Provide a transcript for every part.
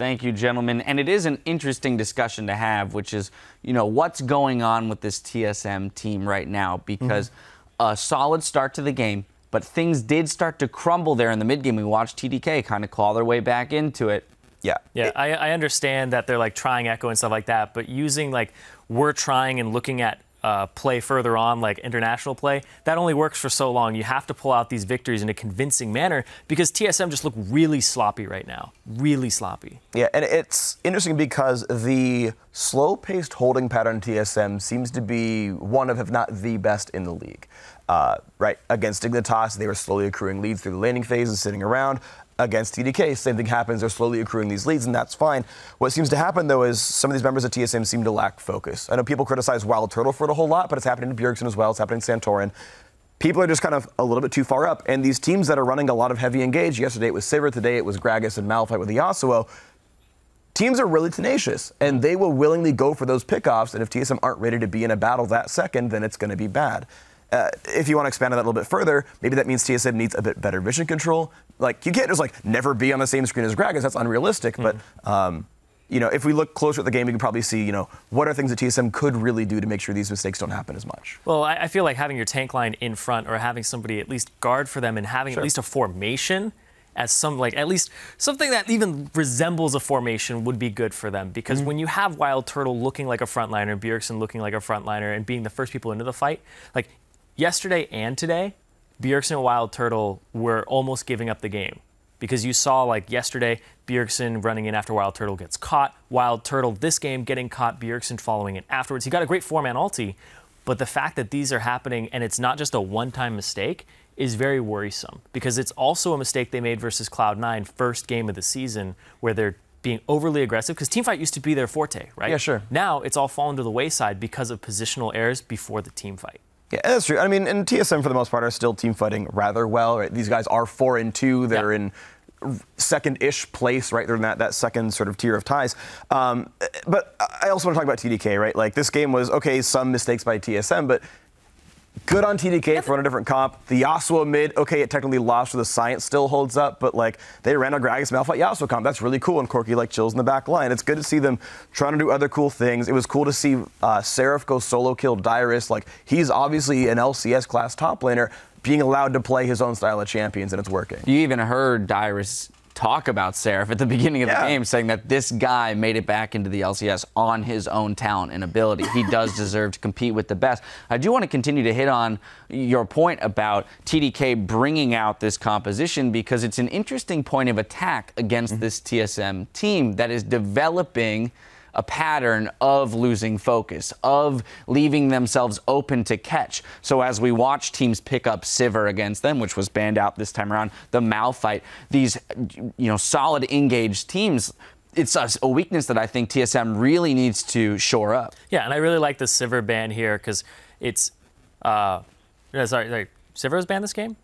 Thank you, gentlemen. And it is an interesting discussion to have, which is, you know, what's going on with this TSM team right now? Because a solid start to the game, but things did start to crumble there in the mid game. We watched TDK kind of claw their way back into it. Yeah. Yeah, I understand that they're like trying echo and stuff like that, but using like we're trying and looking at play further on, like international play, that only works for so long. You have to pull out these victories in a convincing manner because TSM just look really sloppy right now. Really sloppy. Yeah, and it's interesting because the slow-paced holding pattern TSM seems to be one of, if not the best in the league. Right, against Dignitas, they were slowly accruing leads through the laning phase and sitting around. Against TDK, same thing happens. They're slowly accruing these leads, and that's fine. What seems to happen, though, is some of these members of TSM seem to lack focus. I know people criticize Wild Turtle for it a whole lot, but it's happening to Bjergsen as well. It's happening to Santorin. People are just kind of a little bit too far up, and these teams that are running a lot of heavy engage, yesterday it was Sivir, today it was Gragas and Malphite with the Yasuo, teams are really tenacious, and they will willingly go for those pickoffs, and if TSM aren't ready to be in a battle that second, then it's going to be bad. If you want to expand on that a little bit further, maybe that means TSM needs a bit better vision control. Like, you can't just, like, never be on the same screen as Gragas. That's unrealistic. But, you know, if we look closer at the game, we can probably see, you know, what are things that TSM could really do to make sure these mistakes don't happen as much. Well, I feel like having your tank line in front or having somebody at least guard for them and having at least a formation as some, like, at least something that even resembles a formation would be good for them. Because when you have Wild Turtle looking like a frontliner, Bjergsen looking like a frontliner, and being the first people into the fight, like, yesterday and today, Bjergsen and Wild Turtle were almost giving up the game because you saw, like, yesterday, Bjergsen running in after Wild Turtle gets caught. Wild Turtle this game getting caught, Bjergsen following it afterwards. He got a great four-man ulti, but the fact that these are happening and it's not just a one-time mistake is very worrisome because it's also a mistake they made versus Cloud9 first game of the season where they're being overly aggressive, because teamfight used to be their forte, right? Yeah, sure. Now it's all fallen to the wayside because of positional errors before the teamfight. Yeah, that's true. I mean, and TSM, for the most part, are still team fighting rather well. Right? These guys are 4-2. They're in second-ish place, right? They're in that second sort of tier of ties. But I also want to talk about TDK, right? Like, this game was, okay, some mistakes by TSM, but good on TDK for on a different comp. The Yasuo mid, okay, it technically lost, so the science still holds up, but, like, they ran a Gragas Malphite Yasuo comp. That's really cool, and Corky, like, chills in the back line. It's good to see them trying to do other cool things. It was cool to see Seraph go solo kill Dyrus. Like, he's obviously an LCS class top laner, being allowed to play his own style of champions, and it's working. You even heard Dyrus talk about Seraph at the beginning of the game, saying that this guy made it back into the LCS on his own talent and ability. He does deserve to compete with the best. I do want to continue to hit on your point about TDK bringing out this composition because it's an interesting point of attack against this TSM team that is developing a pattern of losing focus, of leaving themselves open to catch. So as we watch teams pick up Sivir against them, which was banned out this time around, the Malphite, these, you know, solid engaged teams, it's a weakness that I think TSM really needs to shore up. Yeah, and I really like the Sivir ban here because it's, sorry, Sivir was banned this game?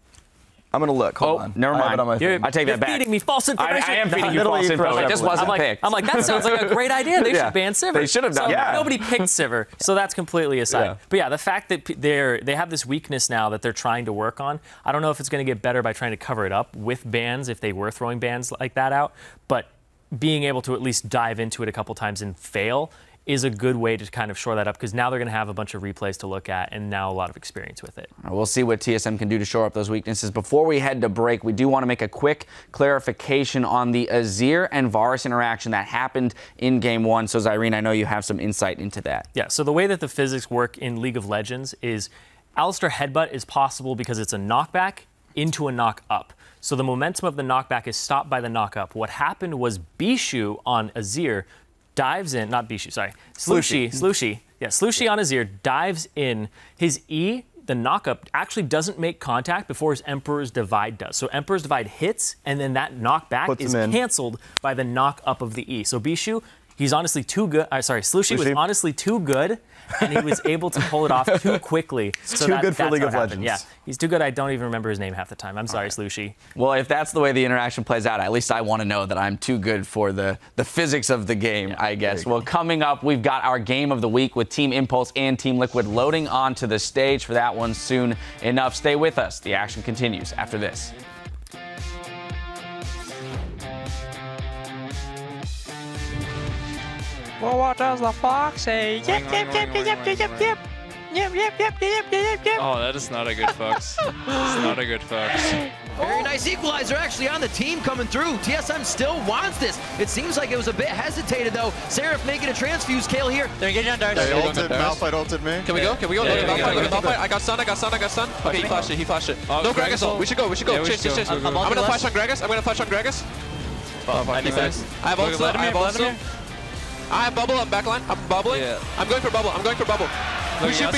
I'm going to look. Hold on. Never mind. I take that back. You're feeding me false information. I am feeding you false information. I just wasn't picked. I'm like, that sounds like a great idea. They should ban Sivir. They should have done that. Nobody picked Sivir, so that's completely aside. Yeah. But yeah, the fact that they have this weakness now that they're trying to work on, I don't know if it's going to get better by trying to cover it up with bans, if they were throwing bans like that out, but being able to at least dive into it a couple times and fail is a good way to kind of shore that up because now they're going to have a bunch of replays to look at and now a lot of experience with it. We'll see what TSM can do to shore up those weaknesses. Before we head to break, we do want to make a quick clarification on the Azir and Varus interaction that happened in Game 1. So, Zyrene, I know you have some insight into that. Yeah, so the way that the physics work in League of Legends is Alistair Headbutt is possible because it's a knockback into a knock-up. So the momentum of the knockback is stopped by the knock-up. What happened was Bischu on Azir dives in, not Bischu, sorry, Slooshi. Yeah, Slooshi on Azir dives in. His E, the knock-up, actually doesn't make contact before his Emperor's Divide does. So Emperor's Divide hits, and then that knockback is canceled by the knock-up of the E. So Bischu, he's honestly too good. Slooshi was honestly too good, and he was able to pull it off too quickly. So too good for League of Legends. Yeah, he's too good. I don't even remember his name half the time. I'm sorry, Slooshi. Well, if that's the way the interaction plays out, at least I want to know that I'm too good for the physics of the game, I guess. Well, coming up, we've got our game of the week with Team Impulse and Team Liquid loading onto the stage for that one soon enough. Stay with us. The action continues after this. Well, what does the fox say? Yep, yep, yep, yep, yep, yep, yep. Yep, yep, yep, yep, yep, yep. Oh, that is not a good fox. It's not a good fox. Very nice equalizer actually on the team coming through. TSM still wants this. It seems like it was a bit hesitated though. Seraph making a transfuse. Kayle here. They're getting on Dyrus. Malphite ulted me. Can we go? Can we go? Yeah, Look at Malphite. I got stun, I got stun, I got stun. Okay, he flashed it, he flashed it. No Gragas ult. We should go, we should go. Chase. I'm gonna flash on Gragas. I have ult, I have ult. I have bubble on backline. I'm bubbling. I'm going for bubble, Bischu.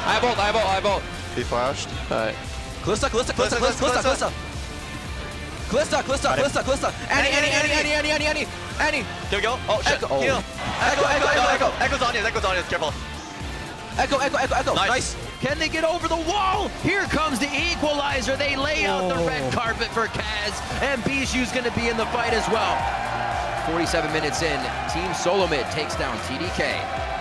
I have ult, He flashed. Alright. Kalista. Annie. There we go. Oh, shit. Echo, Zonya's, careful. Echo. Nice. Can they get over the wall? Here comes the equalizer. They lay out the red carpet for Kaz, and Bishu's gonna be in the fight as well. 47 minutes in, Team Solomid takes down TDK.